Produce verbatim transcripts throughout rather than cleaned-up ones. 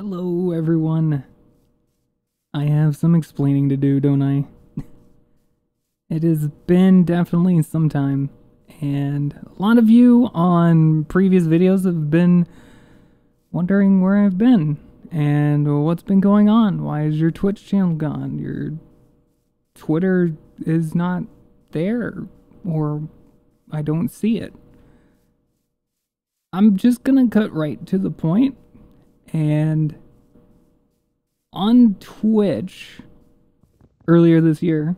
Hello, everyone. I have some explaining to do, don't I? It has been definitely some time, and a lot of you on previous videos have been wondering where I've been, and what's been going on. Why is your Twitch channel gone? Your Twitter is not there, or I don't see it. I'm just gonna cut right to the point, and on Twitch earlier this year,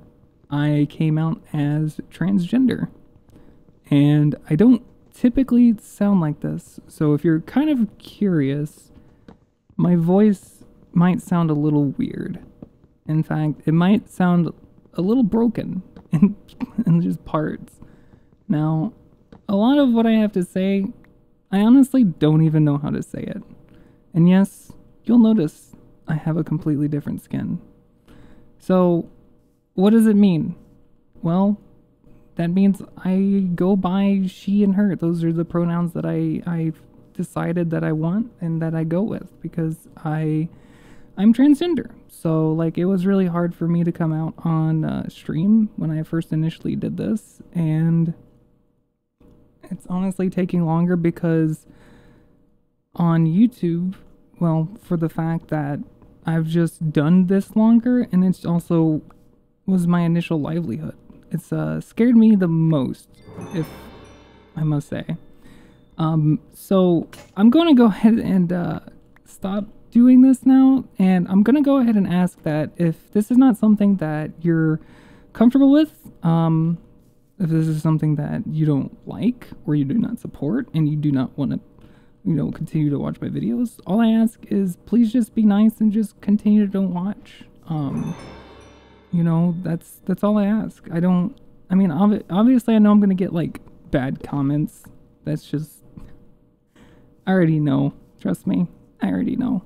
I came out as transgender, and I don't typically sound like this, so if you're kind of curious, my voice might sound a little weird. In fact, it might sound a little broken in, in just parts. Now, a lot of what I have to say, I honestly don't even know how to say it. And yes, you'll notice I have a completely different skin. So, what does it mean? Well, that means I go by she and her. Those are the pronouns that I, I've decided that I want and that I go with, because I, I'm transgender. So, like, it was really hard for me to come out on uh, stream when I first initially did this, and it's honestly taking longer because on YouTube, well, for the fact that I've just done this longer, and it's also was my initial livelihood. It's uh, scared me the most, if I must say. Um, so I'm going to go ahead and uh, stop doing this now, and I'm going to go ahead and ask that if this is not something that you're comfortable with, um, if this is something that you don't like or you do not support and you do not want to, you know, continue to watch my videos, all I ask is please just be nice and just continue to don't watch. Um, you know, that's, that's all I ask. I don't, I mean, ob obviously I know I'm going to get like bad comments. That's just, I already know. Trust me. I already know.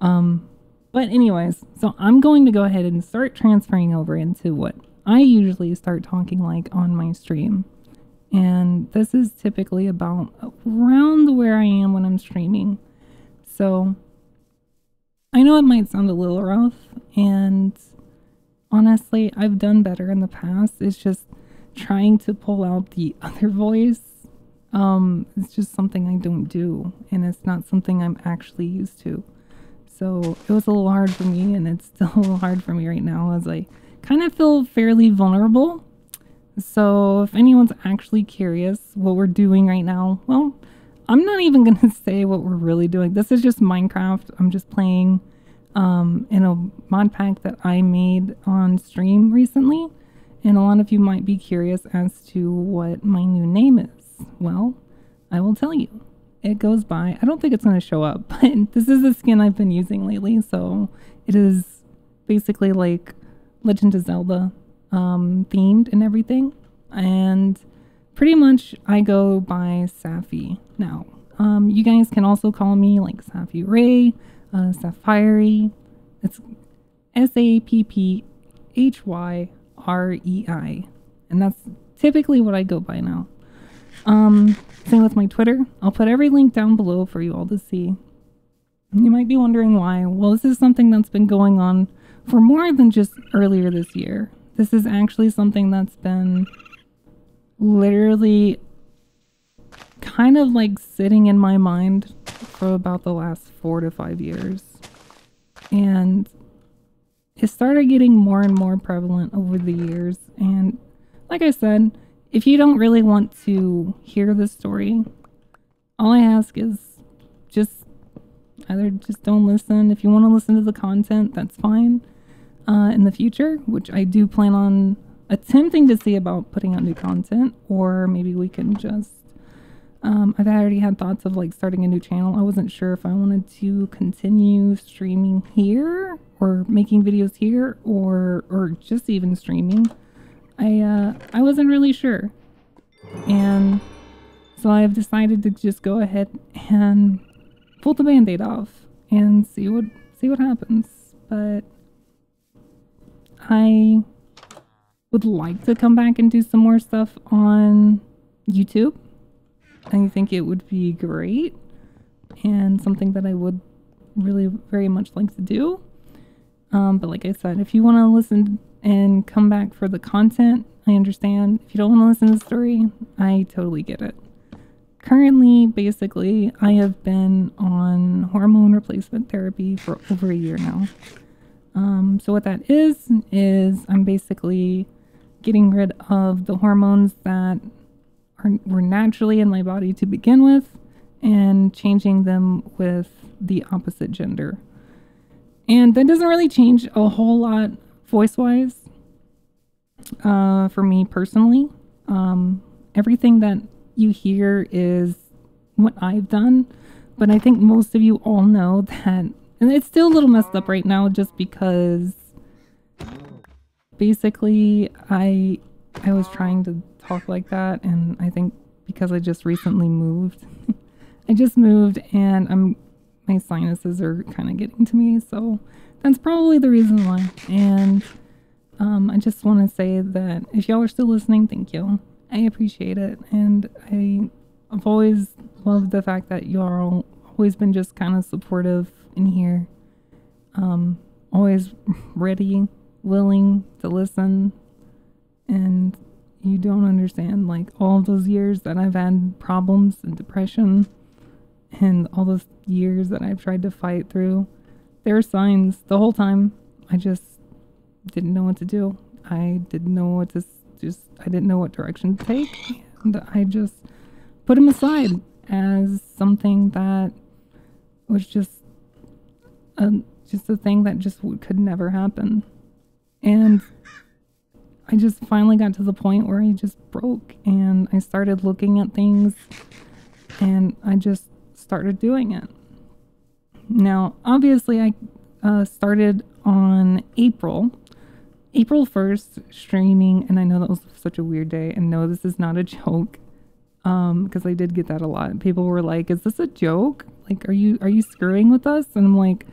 Um, but anyways, so I'm going to go ahead and start transferring over into what I usually start talking like on my stream. And this is typically about around where I am when I'm streaming. So I know it might sound a little rough, and honestly, I've done better in the past. It's just trying to pull out the other voice. Um, it's just something I don't do, and it's not something I'm actually used to. So it was a little hard for me, and it's still a little hard for me right now as I kind of feel fairly vulnerable. So if anyone's actually curious what we're doing right now, well, I'm not even going to say what we're really doing. This is just Minecraft. I'm just playing um, in a mod pack that I made on stream recently. And a lot of you might be curious as to what my new name is. Well, I will tell you. It goes by, I don't think it's going to show up, but this is the skin I've been using lately. So it is basically like Legend of Zelda. Um, themed and everything, and pretty much I go by Sapphy now. Um, you guys can also call me like Sapphyrei, uh, Sapphyrei. It's S A P P H Y R E I, and that's typically what I go by now. Um, same with my Twitter. I'll put every link down below for you all to see. You might be wondering why. Well, this is something that's been going on for more than just earlier this year. This is actually something that's been literally kind of like sitting in my mind for about the last four to five years. And it started getting more and more prevalent over the years. And like I said, if you don't really want to hear this story, all I ask is just either just don't listen. If you want to listen to the content, that's fine. Uh, in the future, which I do plan on attempting to see about putting out new content, or maybe we can just, um, I've already had thoughts of like starting a new channel. I wasn't sure if I wanted to continue streaming here or making videos here, or, or just even streaming. I, uh, I wasn't really sure. And so I've decided to just go ahead and pull the band-aid off and see what, see what happens. But I would like to come back and do some more stuff on YouTube. I think it would be great, and something that I would really very much like to do. Um, but like I said, if you want to listen and come back for the content, I understand. If you don't want to listen to the story, I totally get it. Currently, basically, I have been on hormone replacement therapy for over a year now. Um, so what that is, is I'm basically getting rid of the hormones that are, were naturally in my body to begin with and changing them with the opposite gender. And that doesn't really change a whole lot voice-wise uh, for me personally. Um, everything that you hear is what I've done, but I think most of you all know that, and it's still a little messed up right now just because basically I I was trying to talk like that, and I think because I just recently moved. I just moved and I'm my sinuses are kind of getting to me, so that's probably the reason why. And um, I just want to say that if y'all are still listening, thank you. I appreciate it, and I, I've always loved the fact that y'all always been just kind of supportive in here. Um, always ready, willing to listen, and you don't understand, like, all those years that I've had problems and depression and all those years that I've tried to fight through. There are signs the whole time. I just didn't know what to do. I didn't know what to just I didn't know what direction to take, and I just put them aside as something that was just a, just a thing that just could never happen. And I just finally got to the point where I just broke, and I started looking at things, and I just started doing it. Now, obviously, I uh, started on April, April first streaming, and I know that was such a weird day, and no, this is not a joke, um, because I did get that a lot. People were like, "Is this a joke? Like, are you are you screwing with us?" And I'm like,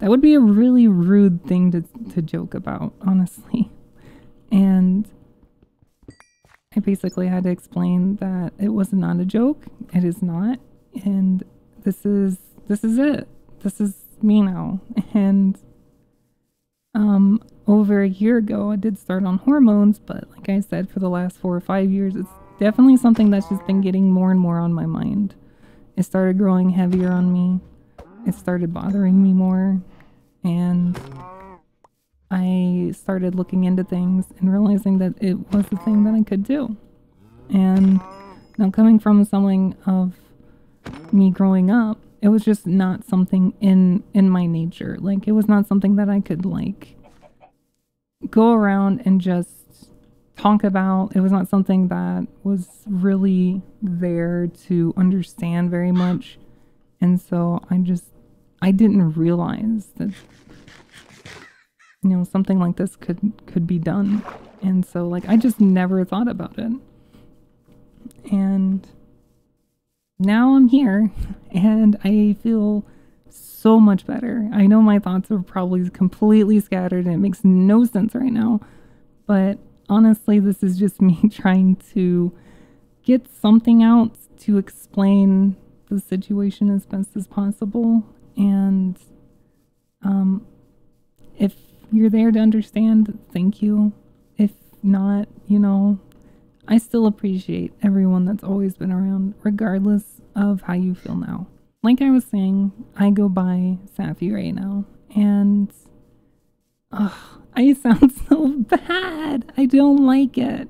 that would be a really rude thing to to joke about, honestly. And I basically had to explain that it was not a joke. It is not, and this is. This is it. This is me now. And um, over a year ago, I did start on hormones, but like I said, for the last four or five years, it's definitely something that's just been getting more and more on my mind. It started growing heavier on me. It started bothering me more. And I started looking into things and realizing that it was the thing that I could do. And now, coming from something of me growing up, it was just not something in, in my nature. Like, it was not something that I could, like, go around and just talk about. It was not something that was really there to understand very much. And so I just, I didn't realize that, you know, something like this could, could be done. And so, like, I just never thought about it. And now I'm here, and I feel so much better. I know my thoughts are probably completely scattered, and it makes no sense right now. But honestly, this is just me trying to get something out to explain the situation as best as possible. And um, if you're there to understand, thank you. If not, you know, I still appreciate everyone that's always been around, regardless of how you feel now. Like I was saying, I go by Sapphyrei now, and uh, I sound so bad. I don't like it.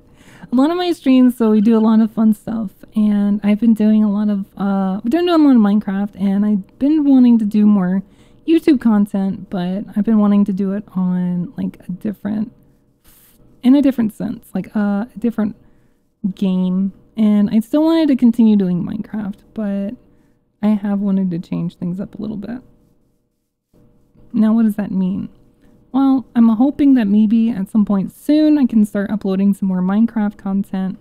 A lot of my streams, so we do a lot of fun stuff, and I've been doing a lot of, uh, we've been doing a lot of Minecraft, and I've been wanting to do more YouTube content, but I've been wanting to do it on, like, a different, in a different sense, like uh, a different game. And I still wanted to continue doing Minecraft, but I have wanted to change things up a little bit. Now, what does that mean? Well, I'm hoping that maybe at some point soon I can start uploading some more Minecraft content,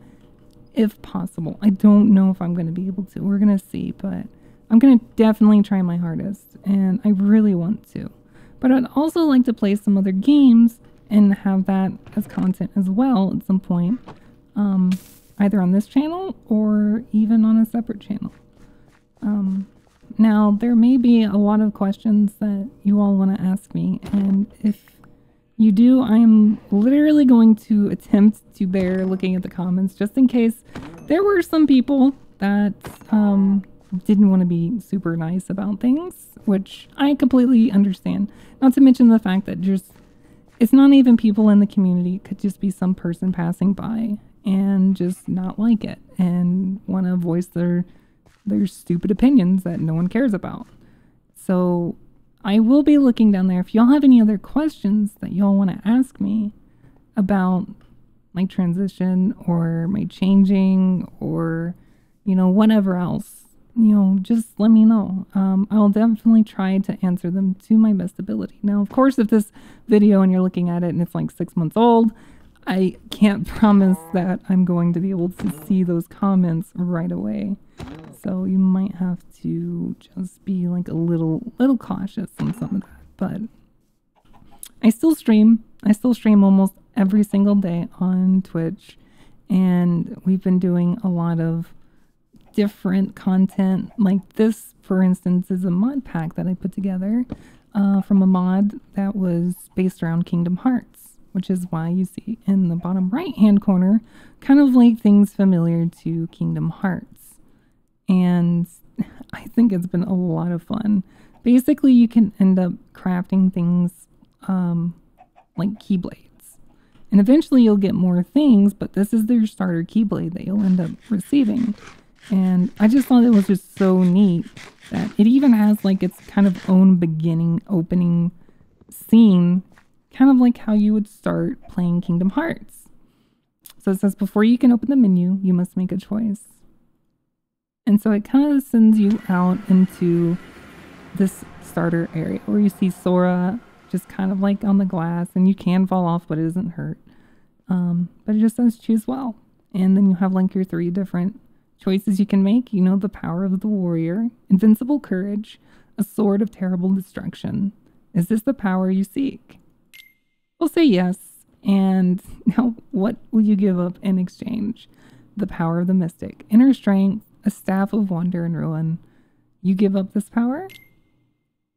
if possible. I don't know if I'm going to be able to. We're going to see, but I'm going to definitely try my hardest, and I really want to. But I'd also like to play some other games and have that as content as well at some point. Um, either on this channel or even on a separate channel. Um, Now, there may be a lot of questions that you all want to ask me, and if you do, I am literally going to attempt to bear looking at the comments, just in case there were some people that um, didn't want to be super nice about things, which I completely understand. Not to mention the fact that just it's not even people in the community, it could just be some person passing by and just not like it and want to voice their their stupid opinions that no one cares about. So I will be looking down there. If y'all have any other questions that y'all want to ask me about my transition or my changing or, you know, whatever else, you know, just let me know. Um, I'll definitely try to answer them to my best ability. Now, of course, if this video and you're looking at it and it's like six months old, I can't promise that I'm going to be able to see those comments right away. So you might have to just be like a little, little cautious on some of that. But I still stream. I still stream almost every single day on Twitch. And we've been doing a lot of different content. Like this, for instance, is a mod pack that I put together uh, from a mod that was based around Kingdom Hearts, which is why you see in the bottom right-hand corner, kind of like things familiar to Kingdom Hearts. And I think it's been a lot of fun. Basically, you can end up crafting things um, like keyblades. And eventually you'll get more things, but this is their starter keyblade that you'll end up receiving. And I just thought it was just so neat that it even has like its kind of own beginning opening scene, kind of like how you would start playing Kingdom Hearts. So it says, before you can open the menu, you must make a choice. And so it kind of sends you out into this starter area where you see Sora just kind of like on the glass, and you can fall off, but it doesn't hurt. Um, but it just says choose well. And then you have like your three different choices you can make. You know, the power of the warrior, invincible courage, a sword of terrible destruction. Is this the power you seek? We'll say yes. And now what will you give up in exchange? The power of the mystic, inner strength, a staff of wonder and ruin. You give up this power?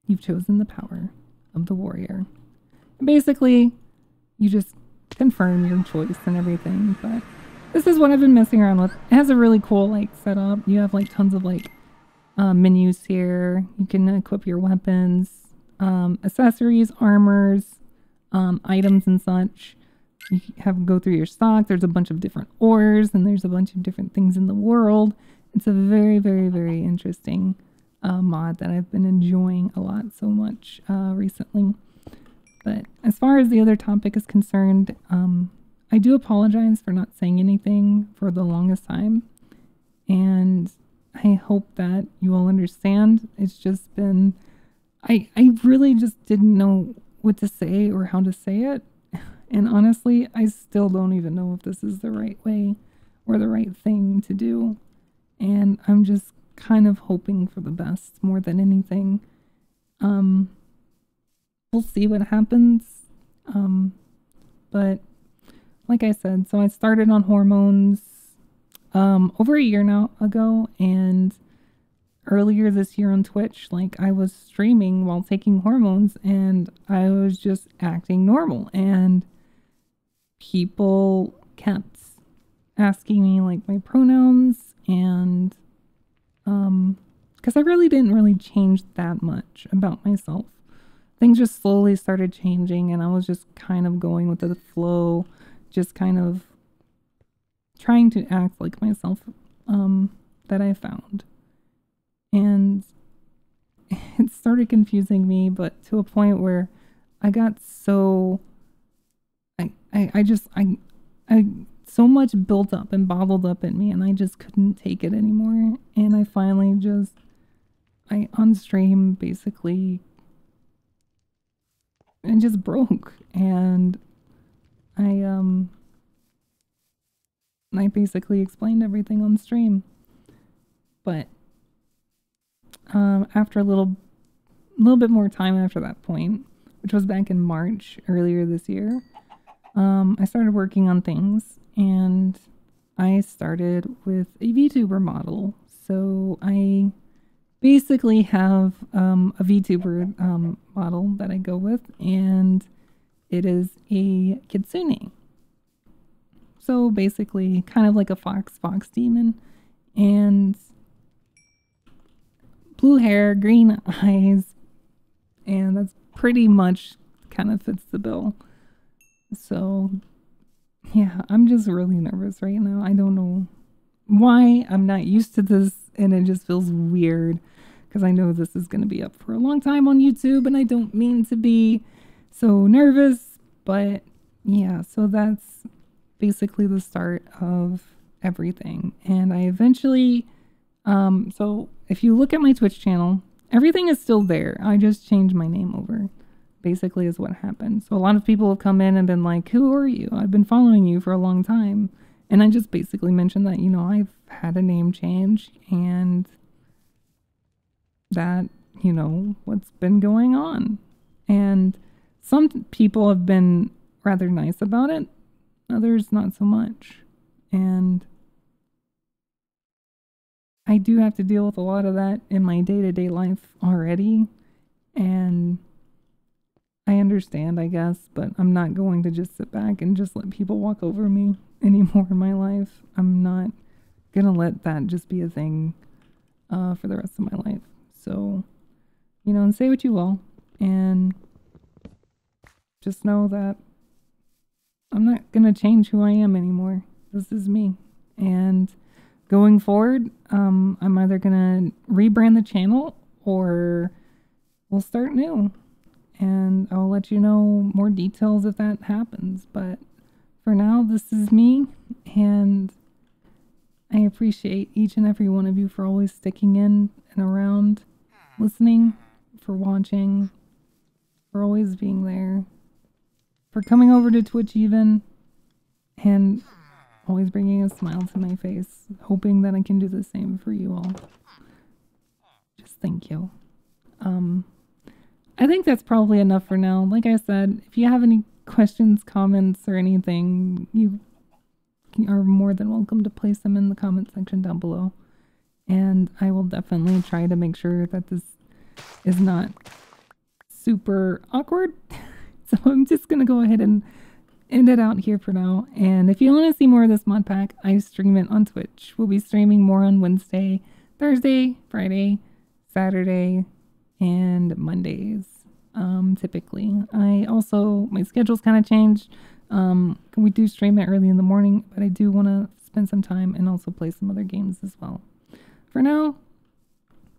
You've chosen the power of the warrior. And basically, you just confirm your choice and everything, but this is what I've been messing around with. It has a really cool, like, setup. You have, like, tons of, like, uh, menus here. You can equip your weapons, um, accessories, armors, um, items and such. You have go through your stock. There's a bunch of different ores, and there's a bunch of different things in the world. It's a very, very, very interesting uh, mod that I've been enjoying a lot so much uh, recently. But as far as the other topic is concerned, um, I do apologize for not saying anything for the longest time. And I hope that you all understand. It's just been, I, I really just didn't know what to say or how to say it. And honestly, I still don't even know if this is the right way or the right thing to do. And I'm just kind of hoping for the best more than anything. Um, we'll see what happens. Um, but like I said, so I started on hormones um, over a year now ago. And earlier this year on Twitch, like I was streaming while taking hormones and I was just acting normal. And people kept asking me like my pronouns. And, um, because I really didn't really change that much about myself. Things just slowly started changing, and I was just kind of going with the flow, just kind of trying to act like myself, um, that I found. And it started confusing me, but to a point where I got so, I, I, I just, I, I... so much built up and bottled up in me, and I just couldn't take it anymore. And I finally just, I on stream basically, and just broke. And I, um, I basically explained everything on stream. But, um, after a little, little bit more time after that point, which was back in March earlier this year, um, I started working on things. And I started with a VTuber model. So I basically have um, a VTuber um, model that I go with, and it is a Kitsune. So basically kind of like a fox, fox demon, and blue hair, green eyes, and that's pretty much kind of fits the bill. So yeah, I'm just really nervous right now. I don't know why. I'm not used to this, and it just feels weird because I know this is going to be up for a long time on YouTube, and I don't mean to be so nervous, but yeah, so that's basically the start of everything. And I eventually, um, so if you look at my Twitch channel, everything is still there. I just changed my name over, basically, is what happened. So a lot of people have come in and been like, who are you? I've been following you for a long time. And I just basically mentioned that, you know, I've had a name change and that, you know, what's been going on. And some people have been rather nice about it. Others, not so much. And I do have to deal with a lot of that in my day-to-day life already, and I understand, I guess, but I'm not going to just sit back and just let people walk over me anymore in my life. I'm not gonna let that just be a thing uh, for the rest of my life. So, you know, and say what you will, and just know that I'm not gonna change who I am anymore. This is me, and going forward, um, I'm either going to rebrand the channel or we'll start new. And I'll let you know more details if that happens. But for now, this is me. And I appreciate each and every one of you for always sticking in and around, listening, for watching, for always being there, for coming over to Twitch even, and always bringing a smile to my face, hoping that I can do the same for you all. Just thank you. Um, I think that's probably enough for now. Like I said, if you have any questions, comments, or anything, you are more than welcome to place them in the comment section down below. And I will definitely try to make sure that this is not super awkward. So I'm just going to go ahead and end it out here for now. And if you want to see more of this mod pack, I stream it on Twitch. We'll be streaming more on Wednesday, Thursday, Friday, Saturday, and Mondays, um, typically. I also, my schedule's kind of changed. Um, we do stream it early in the morning, but I do want to spend some time and also play some other games as well. For now,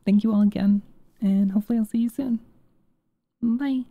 thank you all again, and hopefully I'll see you soon. Bye.